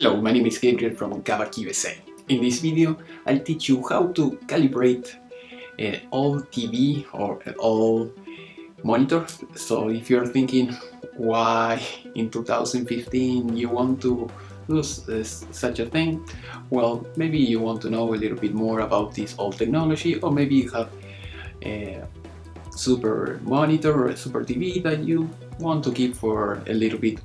Hello, my name is Gabriel from Kabak U.S.A. In this video, I'll teach you how to calibrate an old TV or an old monitor. So if you're thinking why in 2015 you want to do such a thing, well, maybe you want to know a little bit more about this old technology, or maybe you have a super monitor or a super TV that you want to keep for a little bit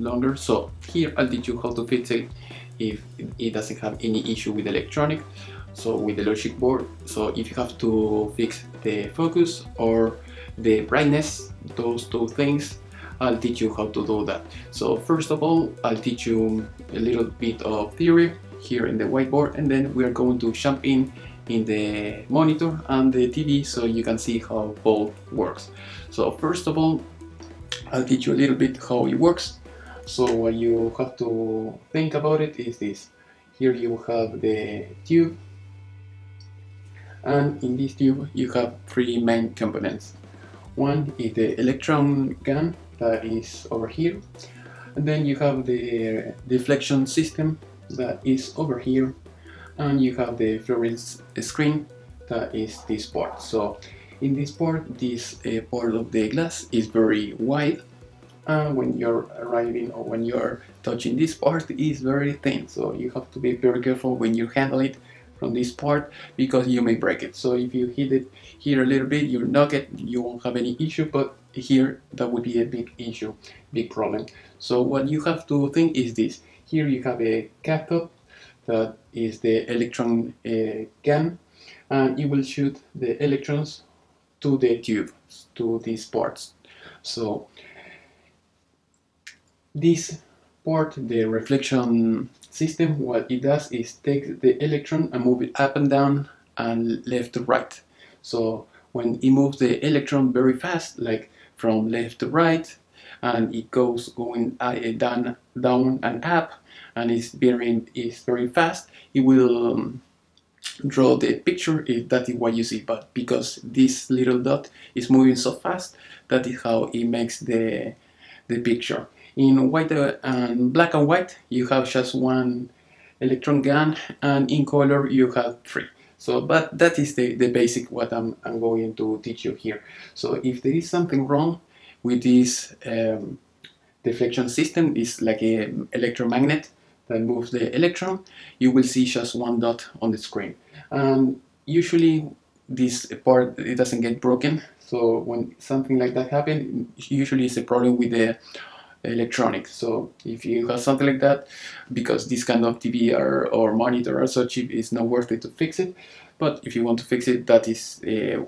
longer. So here I'll teach you how to fix it if it doesn't have any issue with electronic, so with the logic board. So if you have to fix the focus or the brightness, those two things, I'll teach you how to do that. So first of all, I'll teach you a little bit of theory here in the whiteboard, and then we're going to jump in the monitor and the TV so you can see how both works. So first of all, I'll teach you a little bit how it works. So what you have to think about it is this. Here you have the tube, and in this tube you have three main components. One is the electron gun that is over here, and then you have the deflection system that is over here, and you have the fluorescence screen that is this part. So in this part, this part of the glass is very wide, and when you're arriving or when you're touching this part, is very thin. So you have to be very careful when you handle it from this part, because you may break it. So if you hit it here a little bit, you knock it, you won't have any issue, but here that would be a big issue, big problem. So what you have to think is this. Here you have a cathode that is the electron gun, and it will shoot the electrons to the tube, to these parts. So this part, the reflection system, what it does is take the electron and move it up and down and left to right. So when it moves the electron very fast, like from left to right, and it goes down and up, and it's very fast, it will draw the picture if that is what you see. But because this little dot is moving so fast, that is how it makes the picture. In white and black and white, you have just one electron gun, and in color you have three. So, but that is the basic what I'm going to teach you here. So if there is something wrong with this deflection system, is like an electromagnet that moves the electron, you will see just one dot on the screen. Usually this part, it doesn't get broken, so when something like that happens, usually it's a problem with the electronics. So if you have something like that, because this kind of TV or monitor are so cheap, it's not worth it to fix it. But if you want to fix it, that is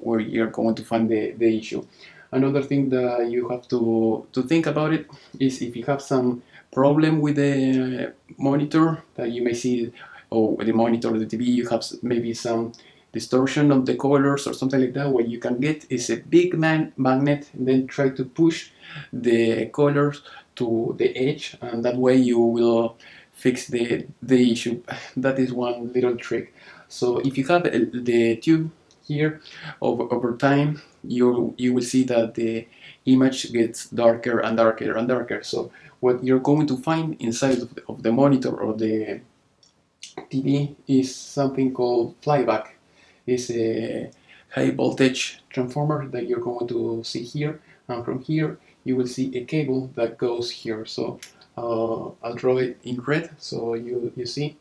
where you're going to find the issue. Another thing that you have to think about it is if you have some problem with the monitor that you may see, or the monitor or the TV, you have maybe some distortion of the colors or something like that. What you can get is a big magnet, and then try to push the colors to the edge, and that way you will fix the issue. That is one little trick. So if you have the tube here, over time you will see that the image gets darker and darker and darker. So what you're going to find inside of the monitor or the TV is something called flyback. It's a high voltage transformer that you're going to see here, and from here you will see a cable that goes here. So I'll draw it in red so you see.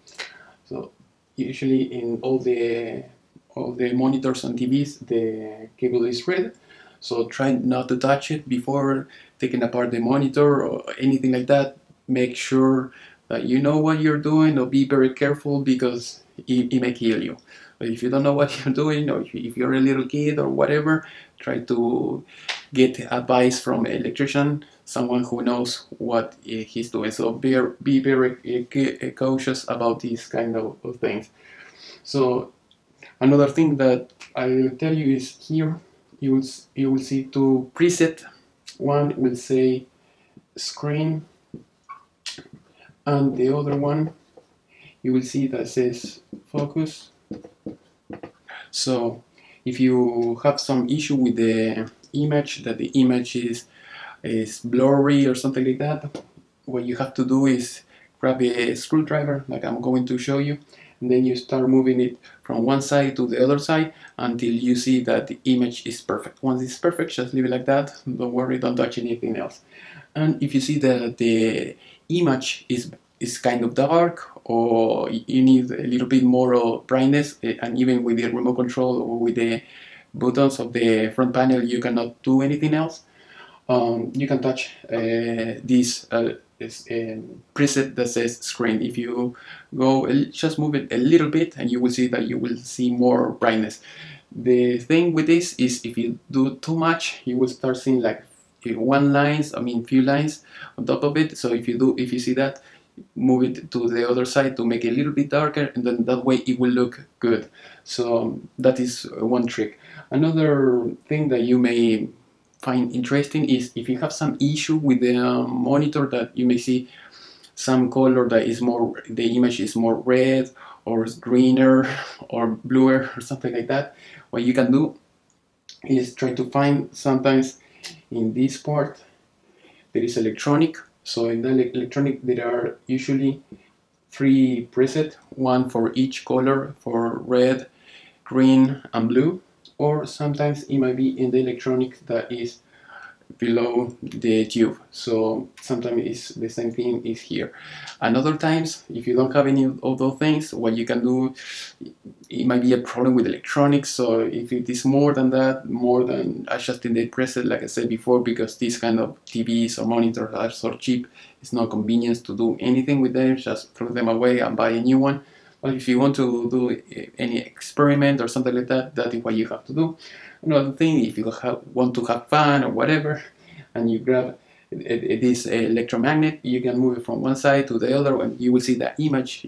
So usually in all the monitors and TVs, the cable is red, so try not to touch it before taking apart the monitor or anything like that. Make sure that you know what you're doing, or be very careful, because it may kill you. But if you don't know what you're doing, or if you're a little kid or whatever, try to get advice from an electrician, someone who knows what he's doing. So be very cautious about these kind of things. So another thing that I will tell you is here you will see two presets. One will say screen, and the other one you will see that says focus. So if you have some issue with the image, that the image is blurry or something like that, what you have to do is grab a screwdriver like I'm going to show you, and then you start moving it from one side to the other side until you see that the image is perfect. Once it's perfect, just leave it like that. Don't worry, don't touch anything else. And if you see that the image is kind of dark, or you need a little bit more brightness, and even with the remote control or with the buttons of the front panel you cannot do anything else, you can touch this preset that says screen. If you go, just move it a little bit and you will see that you will see more brightness. The thing with this is if you do too much, you will start seeing like few lines on top of it. So if you see that, move it to the other side to make it a little bit darker, and then that way it will look good. So that is one trick. Another thing that you may find interesting is if you have some issue with the monitor, that you may see some color that is more, the image is more red or greener or bluer or something like that. What you can do is try to find, sometimes in this part there is electronic. So in the electronic there are usually 3 presets, one for each color, for red, green and blue, or sometimes it might be in the electronic that is below the tube. So sometimes it's the same thing is here. And other times, if you don't have any of those things, what you can do, it might be a problem with electronics. So if it is more than that, more than adjusting the preset, like I said before, because these kind of TVs or monitors are so cheap, it's not convenient to do anything with them, just throw them away and buy a new one. But if you want to do any experiment or something like that, that is what you have to do. Another thing, if you want to have fun or whatever, and you grab this electromagnet, you can move it from one side to the other, and you will see the image.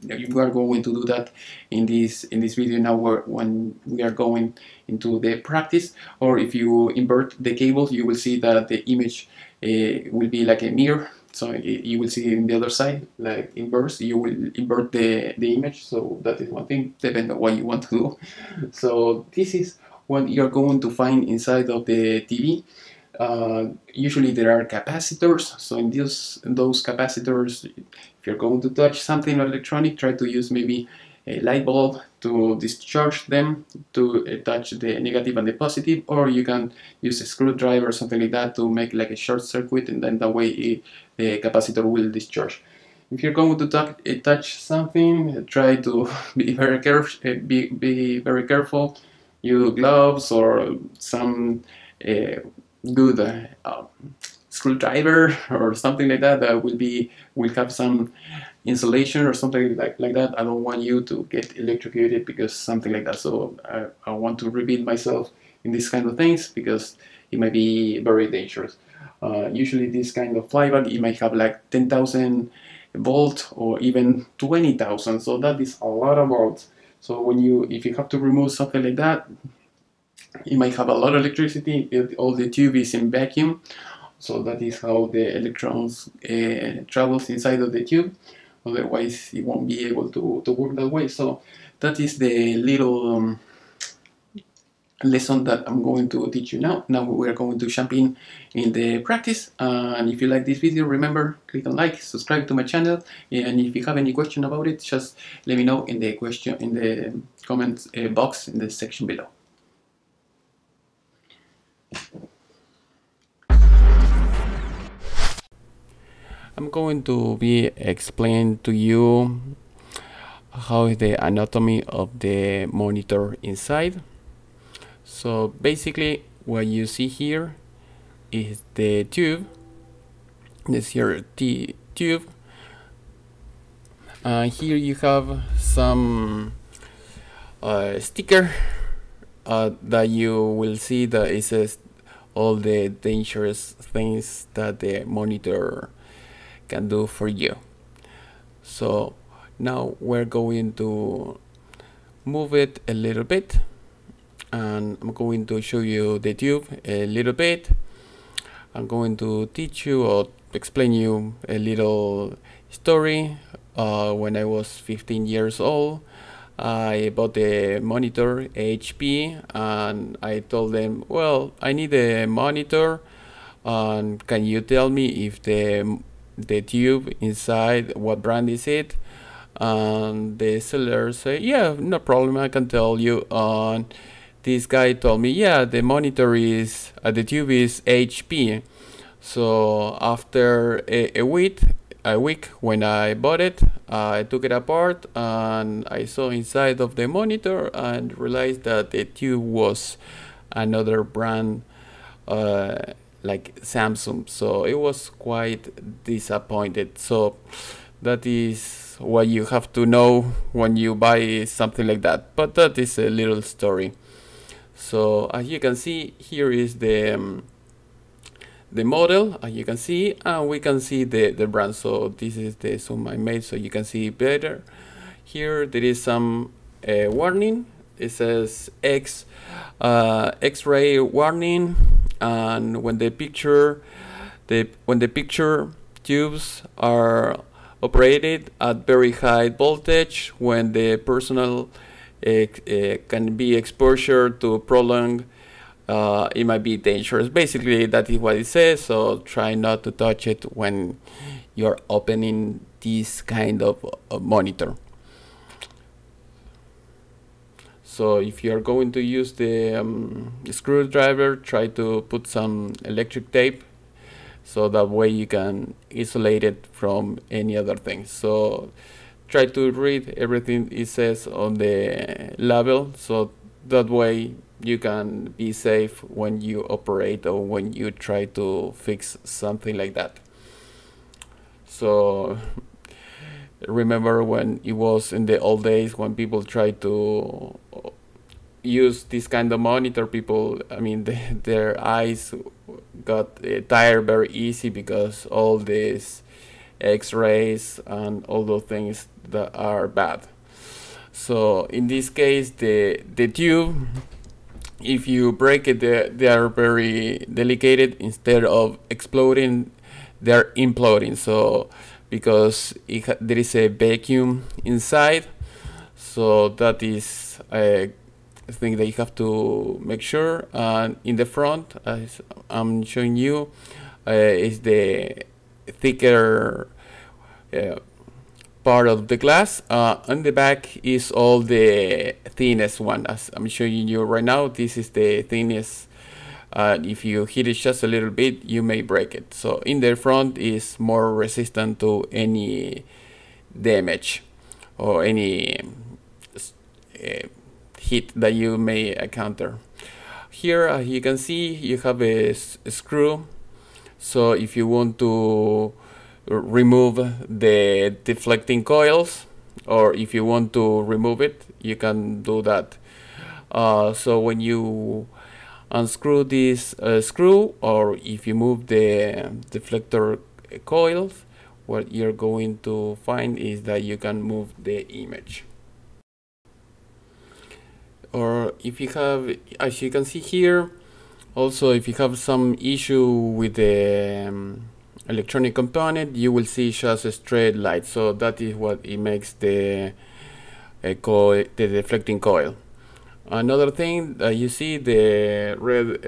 You are going to do that in this video now, when we are going into the practice. Or if you invert the cables, you will see that the image will be like a mirror. So you will see in the other side, like inverse, you will invert the image. So that is one thing, depending on what you want to do. So this is what you're going to find inside of the TV. Usually there are capacitors. So in those capacitors, if you're going to touch something electronic, try to use maybe a light bulb to discharge them, to attach the negative and the positive, or you can use a screwdriver or something like that to make like a short circuit, and then that way the capacitor will discharge. If you're going to touch something, try to be very careful. Use gloves or some good screwdriver or something like that that will have some insulation or something like that. I don't want you to get electrocuted because something like that. So I want to repeat myself in these kind of things because it might be very dangerous. Usually this kind of flyback, it might have like 10,000 volts or even 20,000. So that is a lot of volts. So if you have to remove something like that, it might have a lot of electricity. All the tube is in vacuum. So that is how the electrons travels inside of the tube. Otherwise, it won't be able to work that way. So that is the little lesson that I'm going to teach you now. Now we are going to jump in the practice. And if you like this video, remember, click on like, subscribe to my channel. And if you have any question about it, just let me know in the comments box in the section below. I'm going to be explain to you how is the anatomy of the monitor inside. So basically what you see here is the tube, this here T tube. Here you have some sticker that you will see that it says all the dangerous things that the monitor can do for you. So now we're going to move it a little bit, and I'm going to show you the tube a little bit. I'm going to teach you or explain you a little story. When I was 15 years old, I bought a monitor, HP, and I told them, well, I need a monitor, and can you tell me if the the tube inside, what brand is it, and the seller say, yeah, no problem, I can tell you. And this guy told me, yeah, the monitor is, the tube is HP. So after a week when I bought it, I took it apart and I saw inside of the monitor and realized that the tube was another brand, like Samsung. So it was quite disappointed. So that is what you have to know when you buy something like that, but that is a little story. So as you can see, here is the model, as you can see, and we can see the brand. So this is the zoom I made so you can see better. Here there is some warning. It says X-ray warning, and when the picture tubes are operated at very high voltage, when the personal can be exposure to prolonged, it might be dangerous. Basically, that is what it says. So try not to touch it when you're opening this kind of monitor. So if you're going to use the screwdriver, try to put some electric tape, so that way you can isolate it from any other thing. So try to read everything it says on the label, so that way you can be safe when you operate or when you try to fix something like that. So remember when it was in the old days, when people tried to use this kind of monitor, people, I mean, their eyes got tired very easy, because all these x-rays and all those things that are bad. So in this case, the tube, if you break it, they are very delicate. Instead of exploding, they're imploding. So because there is a vacuum inside, so that is a thing that you have to make sure. And in the front, as I'm showing you, is the thicker part of the glass. On the back is all the thinnest one. As I'm showing you right now, this is the thinnest. If you hit it just a little bit, you may break it. So in the front is more resistant to any damage or any hit that you may encounter. Here, as you can see, you have a screw. So if you want to remove the deflecting coils, or if you want to remove it, you can do that. So when you unscrew this screw, or if you move the deflector coils, what you're going to find is that you can move the image. Or if you have, as you can see here, also if you have some issue with the electronic component, you will see just a straight light. So that is what it makes the deflecting coil. Another thing that you see, the red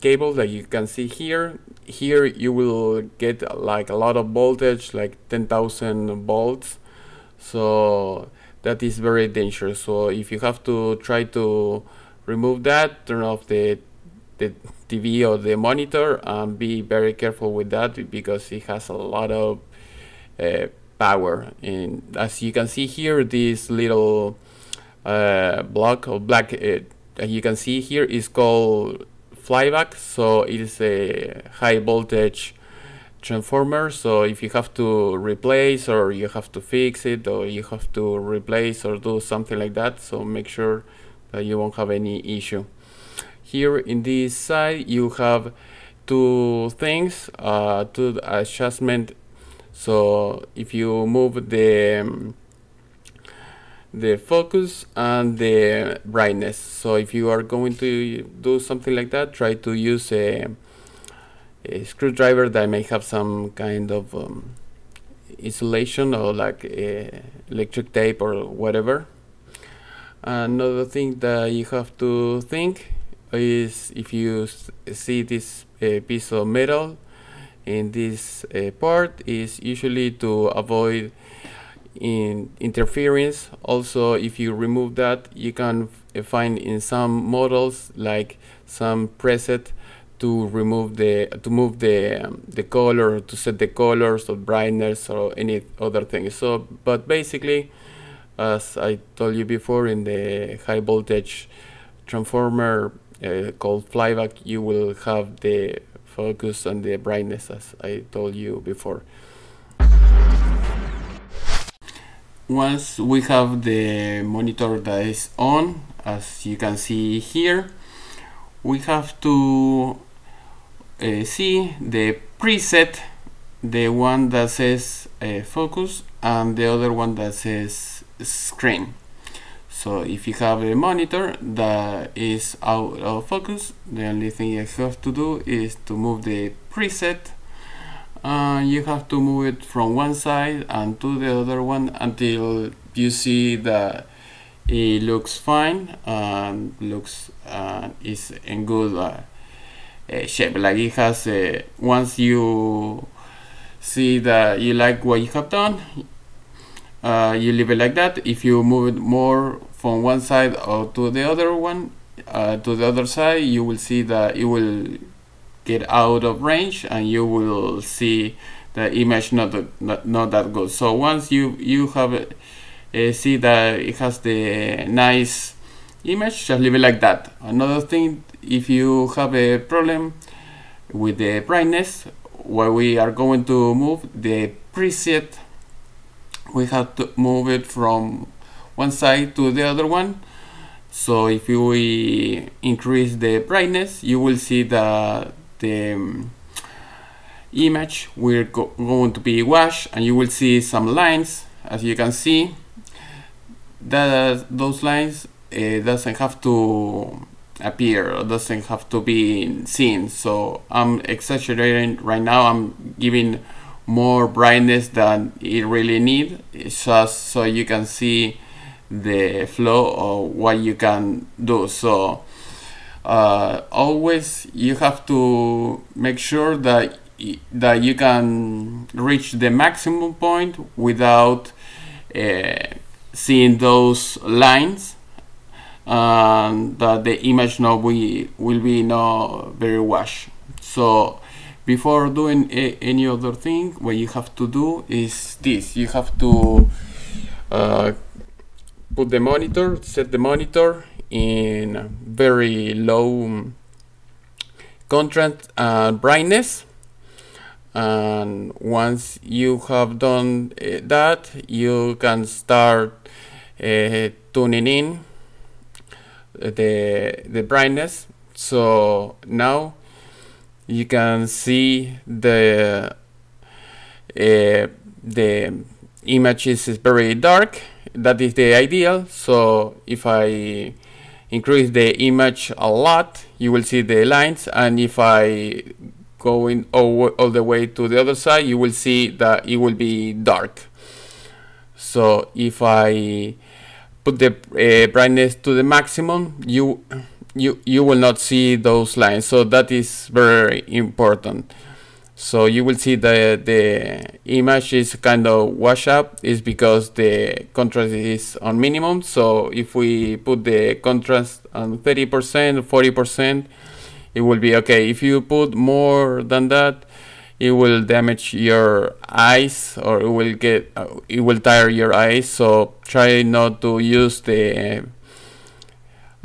cable that you can see here, you will get like a lot of voltage, like 10,000 volts. So that is very dangerous. So if you have to try to remove that, turn off the TV or the monitor, and be very careful with that, because it has a lot of power. And as you can see here, this little block of black, as you can see here, is called flyback. So it is a high voltage transformer. So if you have to replace, or you have to fix it, or you have to replace or do something like that, so make sure that you won't have any issue. Here in this side, you have two things, two adjustment. So if you move the focus and the brightness. So if you are going to do something like that, try to use a screwdriver that may have some kind of insulation, or like electric tape or whatever. Another thing that you have to think is, if you see this piece of metal in this part is usually to avoid interference. Also, if you remove that, you can find in some models like some preset to remove the color, to set the colors or brightness or any other thing. So, but basically, as I told you before, in the high voltage transformer called flyback, you will have the focus and the brightness, as I told you before. Once we have the monitor that is on, as you can see here, we have to see the preset, the one that says focus and the other one that says screen. So if you have a monitor that is out of focus, the only thing you have to do is to move the preset. You have to move it from one side and to the other one until you see that it looks fine and looks is in good shape. Like it has once you see that you like what you have done, you leave it like that. If you move it more from one side or to the other one, to the other side, you will see that it will get out of range and you will see the image not that good. So once you have see that it has the nice image, just leave it like that. Another thing, if you have a problem with the brightness, where we are going to move the preset, we have to move it from one side to the other one. So if we increase the brightness, you will see that the image will going to be washed, and you will see some lines. As you can see, that those lines doesn't have to appear or doesn't have to be seen. So I'm exaggerating right now. I'm giving more brightness than it really needs, just so you can see the flow of what you can do. So always you have to make sure that you can reach the maximum point without seeing those lines, and that the image will be not very washed. So before doing any other thing, what you have to do is this: you have to put the monitor, set the monitor in very low contrast and brightness, and once you have done that, you can start tuning in the brightness. So now you can see the image is very dark. That is the ideal. So if I increase the image a lot, you will see the lines, and if I go in all the way to the other side, you will see that it will be dark. So if I put the brightness to the maximum, you will not see those lines. So that is very important. So you will see that the image is kind of washed up, is because the contrast is on minimum. So if we put the contrast on 30%, 40%, it will be okay. If you put more than that, it will damage your eyes, or it will get it will tire your eyes. So try not to use the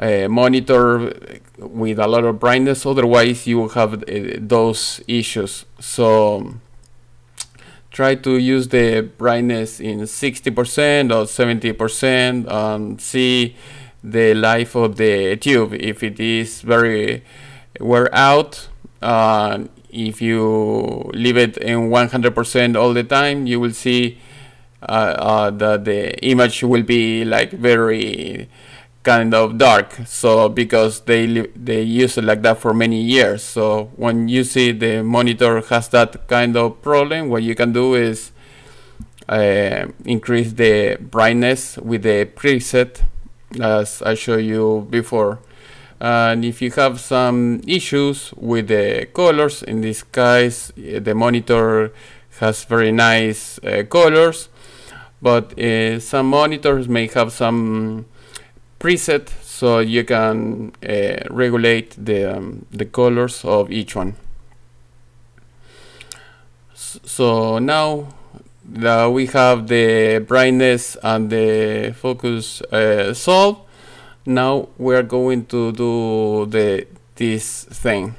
monitor with a lot of brightness, otherwise you will have those issues. So try to use the brightness in 60% or 70% and see the life of the tube. If it is very wear out, if you leave it in 100% all the time, you will see that the image will be like very kind of dark. So because they use it like that for many years. So when you see the monitor has that kind of problem, what you can do is increase the brightness with the preset, as I showed you before. And if you have some issues with the colors, in this case the monitor has very nice colors, but some monitors may have some preset, so you can regulate the colors of each one. So now that we have the brightness and the focus solved, now we are going to do this thing.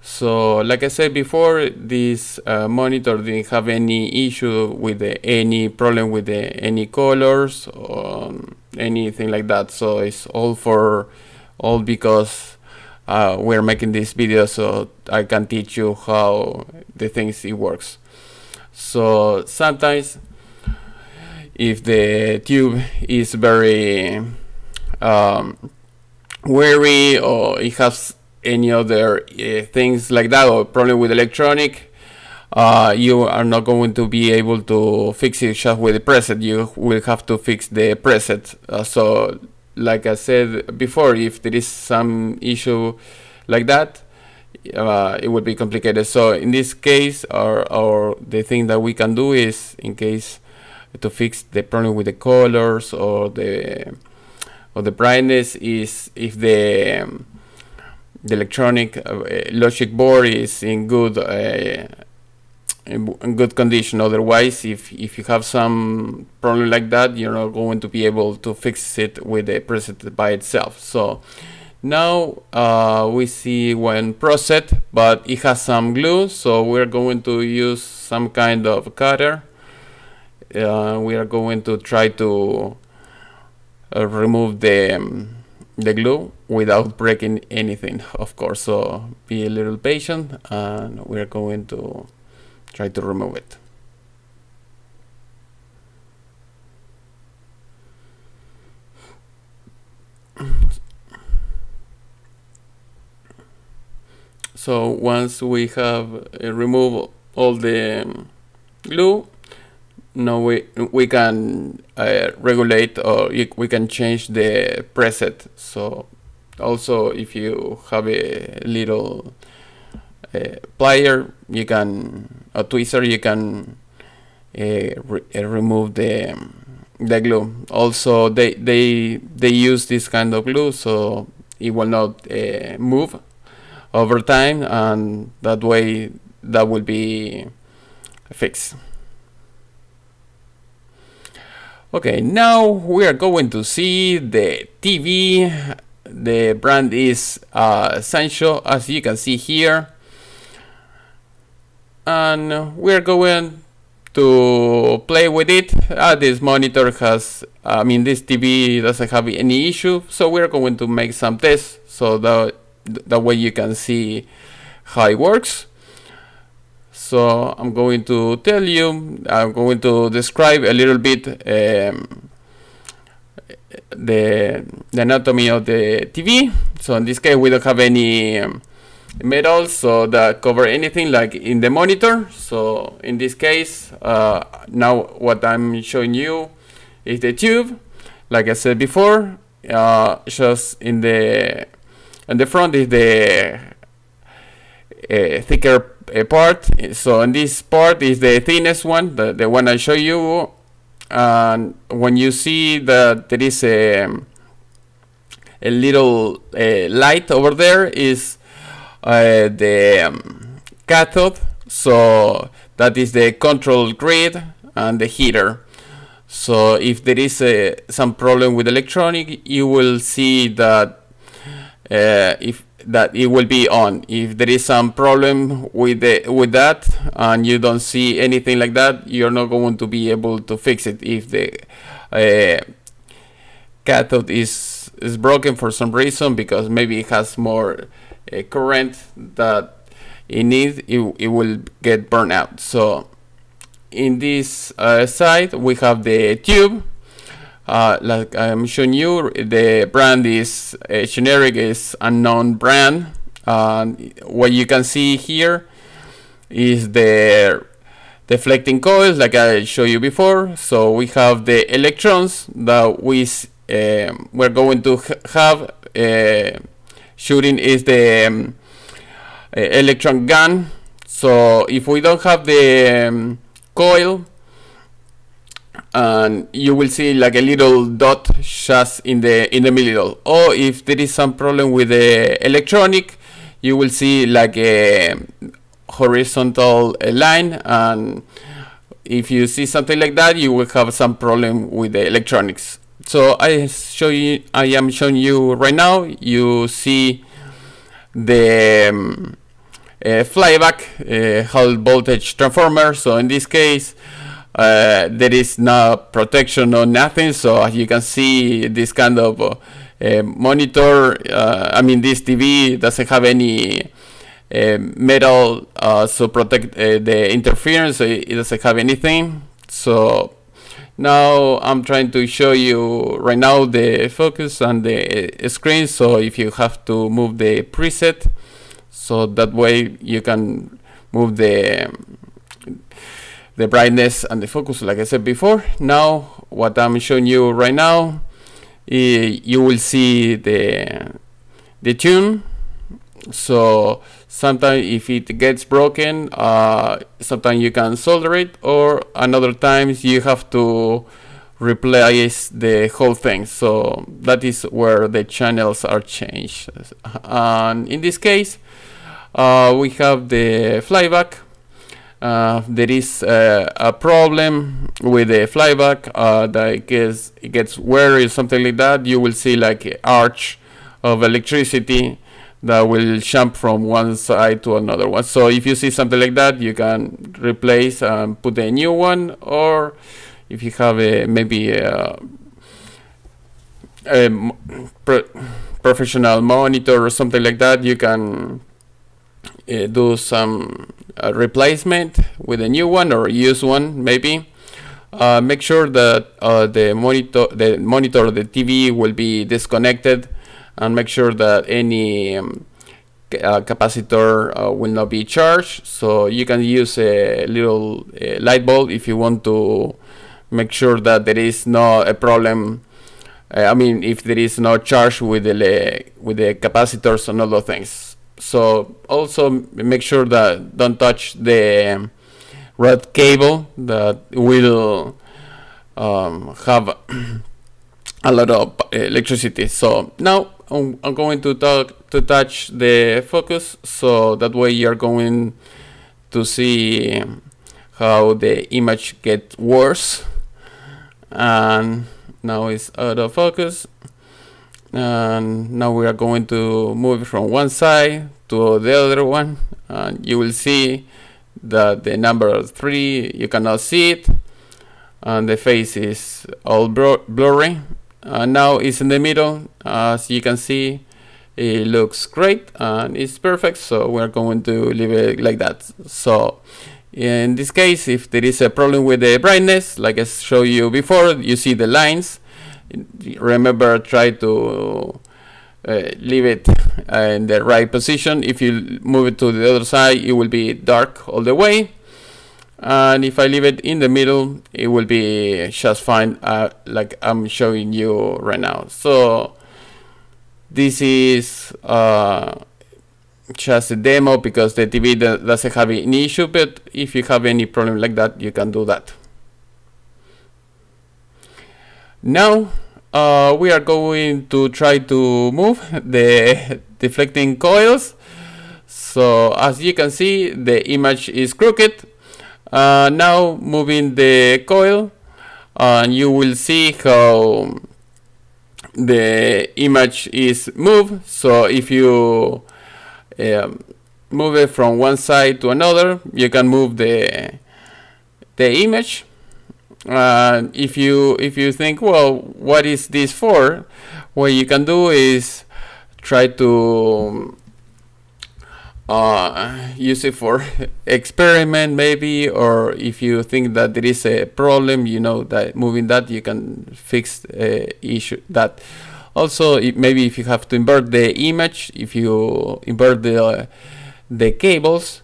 So like I said before, this monitor didn't have any issue with any problem with any colors or anything like that, so it's all because we're making this video so I can teach you how the things it works. So sometimes if the tube is very weary, or it has any other things like that, or problem with electronic, you are not going to be able to fix it just with the preset. You will have to fix the preset. So like I said before, if there is some issue like that, it would be complicated. So in this case, or the thing that we can do is, in case to fix the problem with the colors or the brightness, is if the electronic logic board is in good condition. Otherwise, if you have some problem like that, you're not going to be able to fix it with the preset by itself. So now we see one preset, but it has some glue, so we're going to use some kind of cutter. We are going to try to remove the glue without breaking anything, of course, so be a little patient, and we're going to try to remove it. So once we have removed all the glue, now we can regulate, or we can change the preset. So also, if you have a little plier, you can, a tweezer, you can remove the glue. Also, they use this kind of glue, so it will not move over time, and that way that will be fixed. Okay, now we are going to see the TV. The brand is Sancho, as you can see here. And we are going to play with it. This monitor has, this TV doesn't have any issue. So we are going to make some tests, so that way you can see how it works. So I'm going to tell you, I'm going to describe a little bit the anatomy of the TV. So in this case, we don't have any metals, so that cover anything like in the monitor. So in this case, now what I'm showing you is the tube. Like I said before, just in the front is the thicker part, so in this part is the thinnest one, the one I show you. And when you see that there is a little light over there, is the cathode, so that is the control grid and the heater. So if there is some problem with electronic, you will see that that it will be on. If there is some problem with that, and you don't see anything like that, you're not going to be able to fix it. If the cathode is broken for some reason, because maybe it has more current that it needs, it will get burned out. So in this side we have the tube. Like I'm showing you, the brand is generic, is unknown brand. What you can see here is the deflecting coils, like I showed you before. So we have the electrons that we're going to have shooting is the electron gun. So if we don't have the coil, and you will see like a little dot just in the middle. Or if there is some problem with the electronic, you will see like a horizontal line, and if you see something like that, you will have some problem with the electronics. So I am showing you right now. You see the flyback high voltage transformer. So in this case, there is no protection or nothing. So as you can see, this kind of monitor, this TV doesn't have any metal so protect the interference, so it doesn't have anything. So now I'm trying to show you right now the focus and the screen. So if you have to move the preset, so that way you can move the brightness and the focus, like I said before. Now what I'm showing you right now, you will see the tune. So sometimes if it gets broken, sometimes you can solder it, or another times you have to replace the whole thing. So that is where the channels are changed. And in this case, we have the flyback. There is a problem with the flyback that it gets weary or something like that. You will see like an arch of electricity that will jump from one side to another one. So if you see something like that, you can replace and put a new one. Or if you have a maybe a professional monitor or something like that, you can do some replacement with a new one or use one maybe. Make sure that the TV will be disconnected, and make sure that any capacitor will not be charged. So you can use a little light bulb if you want to make sure that there is no a problem. If there is no charge with the capacitors and other things. So also make sure that don't touch the red cable that will have a lot of electricity. So now I'm going to touch the focus, so that way you're going to see how the image gets worse. And now it's out of focus, and now we are going to move from one side to the other one, and you will see that the number 3, you cannot see it, and the face is all blurry. Now it's in the middle. As you can see, it looks great and it's perfect. So we're going to leave it like that. So in this case, if there is a problem with the brightness, like I showed you before, you see the lines. Remember, try to leave it in the right position. If you move it to the other side, it will be dark all the way. And if I leave it in the middle, it will be just fine, like I'm showing you right now. So this is just a demo, because the TV doesn't have any issue, but if you have any problem like that, you can do that. Now we are going to try to move the deflecting coils. So as you can see, the image is crooked. Now moving the coil, and you will see how the image is moved. So if you move it from one side to another, you can move the image. And if you think, well, what is this for? What you can do is try to use it for experiment maybe, or if you think that there is a problem, you know, that moving that, you can fix issue that. Also, maybe if you have to invert the image, if you invert the cables,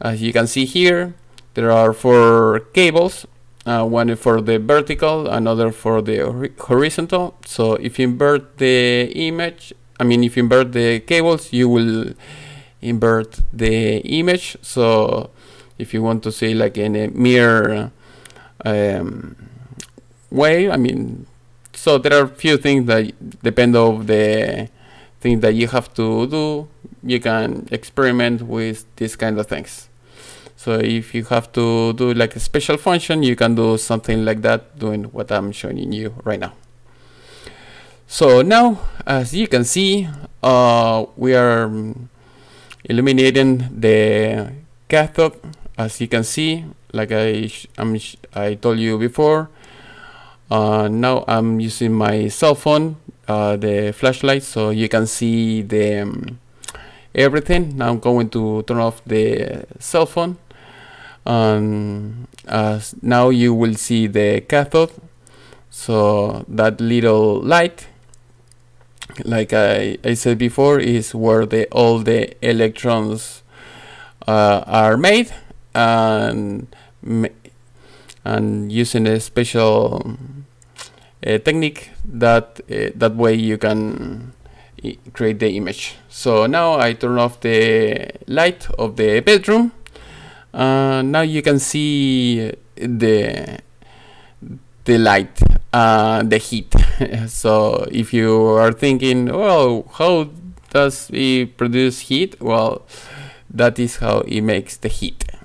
as you can see here, there are 4 cables, one for the vertical, another for the horizontal. So if you invert the image, I mean, if you invert the cables, you will invert the image. So if you want to see like in a mirror way, I mean, so there are a few things that depend on the thing that you have to do. You can experiment with these kind of things. So if you have to do like a special function, you can do something like that, doing what I'm showing you right now. So now, as you can see, we are illuminating the cathode. As you can see, like I told you before, now I'm using my cell phone, the flashlight, so you can see the everything. Now I'm going to turn off the cell phone. Now you will see the cathode. So that little light, like I said before, is where all the electrons are made, and using a special technique that that way you can create the image. So now I turn off the light of the bedroom. Now you can see the light, the heat. So if you are thinking, well, how does it produce heat? Well, that is how it makes the heat.